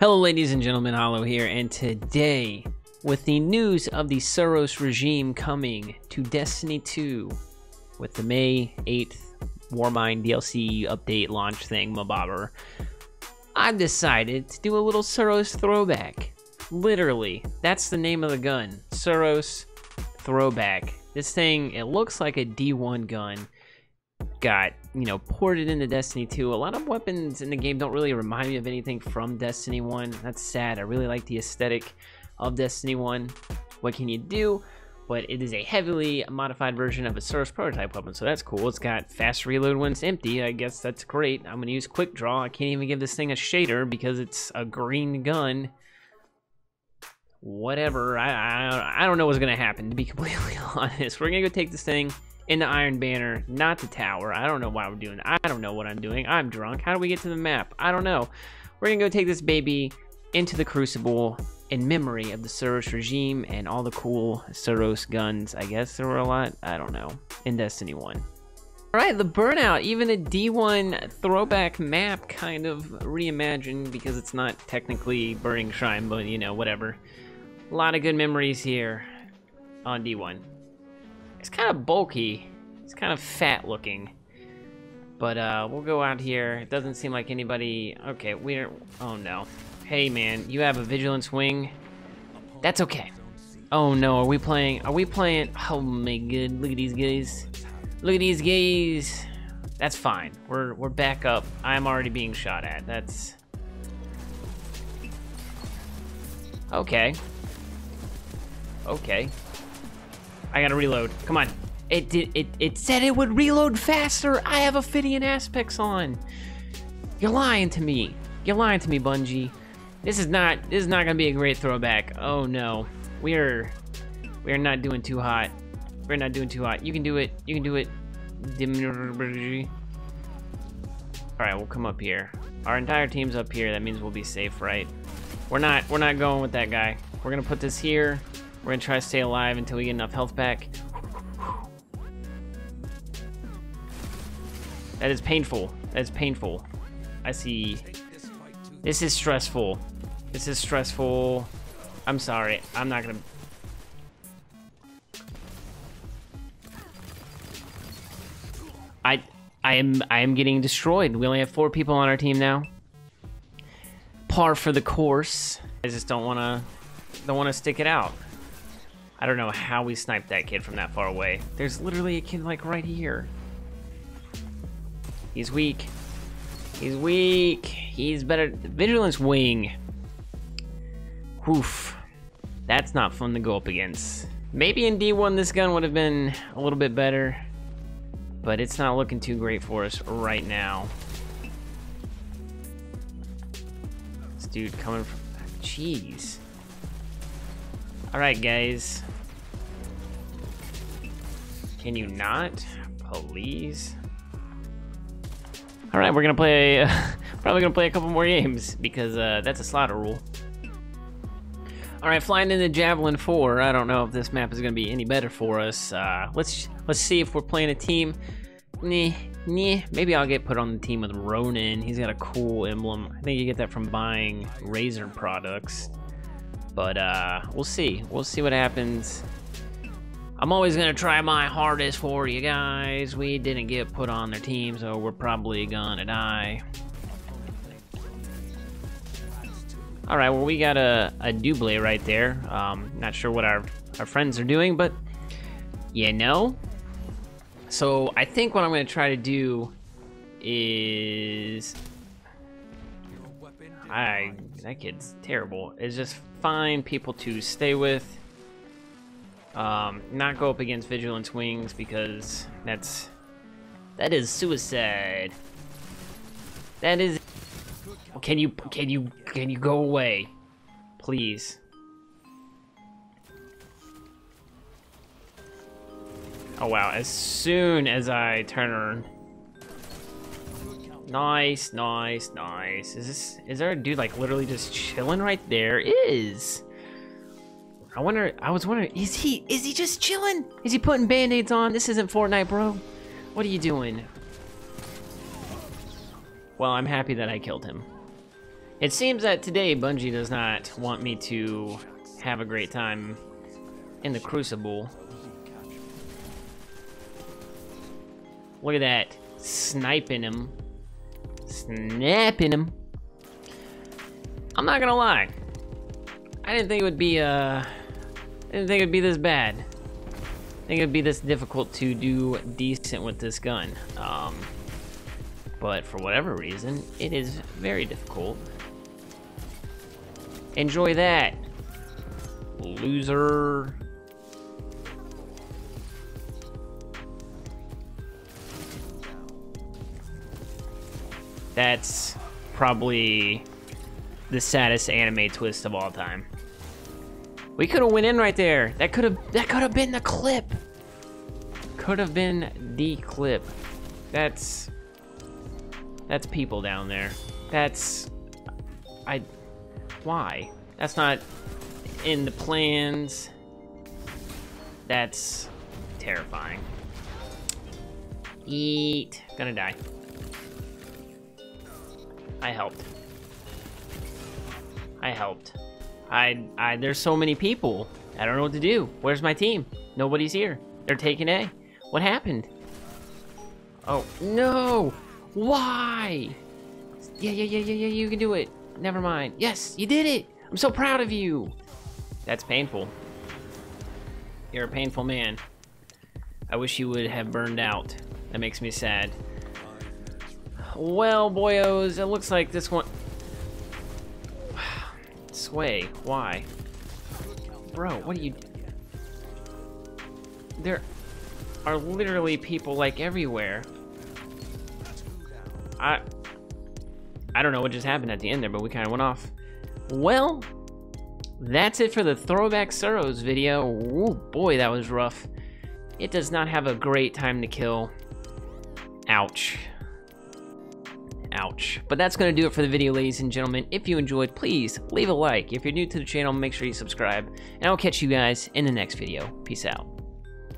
Hello ladies and gentlemen, Hollow here, and today with the news of the Suros Regime coming to Destiny 2 with the May 8th Warmind DLC update launch thing, mabobber, I've decided to do a little SUROS Throwback. Literally, that's the name of the gun, SUROS Throwback. This thing, it looks like a D1 gun. Got, you know, ported into Destiny 2. A lot of weapons in the game don't really remind me of anything from Destiny 1. That's sad. I really like the aesthetic of Destiny 1. What can you do? But it is a heavily modified version of a SUROS prototype weapon, so that's cool. It's got fast reload when it's empty. I guess that's great. I'm gonna use quick draw. I can't even give this thing a shader because it's a green gun. Whatever. I don't know what's gonna happen, to be completely honest. We're gonna go take this thing in the Iron Banner, not the tower. I don't know why we're doing that. I don't know what I'm doing. I'm drunk. How do we get to the map? I don't know. We're gonna go take this baby into the Crucible in memory of the Suros Regime and all the cool Suros guns. I guess there were a lot, I don't know, in Destiny 1. All right, the Burnout, even a D1 throwback map kind of reimagined because it's not technically Burning Shrine, but you know, whatever. A lot of good memories here on D1. It's kind of bulky, it's kind of fat looking, but we'll go out here. It doesn't seem like anybody, okay, we're, oh no. Hey man, you have a Vigilance Wing? That's okay. Oh no, are we playing, oh my god, look at these guys. Look at these guys. That's fine, we're back up. I'm already being shot at, that's, okay. Okay. I gotta reload. Come on. It did. It said it would reload faster. I have Ophidian aspects on. You're lying to me. You're lying to me, Bungie. This is not gonna be a great throwback. Oh no. We're not doing too hot. We're not doing too hot. You can do it. You can do it. All right, we'll come up here. Our entire team's up here. That means we'll be safe, right? We're not going with that guy. We're gonna put this here. We're gonna try to stay alive until we get enough health back. That is painful. That is painful. I see. This is stressful. This is stressful. I'm sorry. I'm not gonna. I am getting destroyed. We only have 4 people on our team now. Par for the course. I just don't wanna stick it out. I don't know how we sniped that kid from that far away. There's literally a kid like right here. He's weak. He's weak. He's better. Vigilance Wing. Oof. That's not fun to go up against. Maybe in D1 this gun would have been a little bit better, but it's not looking too great for us right now. This dude coming from, jeez. Alright guys, can you not, please? Alright, we're gonna play, probably gonna play a couple more games because that's a slaughter rule. Alright, flying into Javelin 4, I don't know if this map is gonna be any better for us. Let's see if we're playing a team. Nah, maybe I'll get put on the team with Ronin. He's got a cool emblem. I think you get that from buying Razor products. But we'll see. We'll see what happens. I'm always going to try my hardest for you guys. We didn't get put on their team, so we're probably going to die. Alright, well, we got a double right there. Not sure what our friends are doing, but you know. So I think what I'm going to try to do is... that kid's terrible. It's just find people to stay with. Not go up against Vigilance Wings because that is suicide. That is. Can you go away, please? Oh wow! As soon as I turn. Nice, nice, nice. Is there a dude like literally just chilling right there? Is. I was wondering, is he just chilling? Is he putting band-aids on? This isn't Fortnite, bro. What are you doing? Well, I'm happy that I killed him. It seems that today Bungie does not want me to have a great time in the Crucible. Look at that. Sniping him. Snapping him. I'm not gonna lie. I didn't think it would be, I didn't think it would be this bad. I think it would be this difficult to do decent with this gun. But for whatever reason, it is very difficult. Enjoy that, loser. That's probably the saddest anime twist of all time. We could have went in right there. That could have been the clip. Could have been the clip. That's people down there. Why? That's not in the plans. That's terrifying. Eat. Gonna die. I helped. I helped. There's so many people. I don't know what to do. Where's my team? Nobody's here. They're taking A. What happened? Oh, no. Why? Yeah, you can do it. Never mind. Yes, you did it. I'm so proud of you. That's painful. You're a painful man. I wish you would have burned out. That makes me sad. Well, boyos, it looks like this one... Sway, why? Bro, what are you... There are literally people, like, everywhere. I don't know what just happened at the end there, but we kind of went off. Well, that's it for the Throwback Suros video. Ooh, boy, that was rough. It does not have a great time to kill. Ouch. Ouch. But that's going to do it for the video, ladies and gentlemen. If you enjoyed, please leave a like. If you're new to the channel, make sure you subscribe. And I'll catch you guys in the next video. Peace out.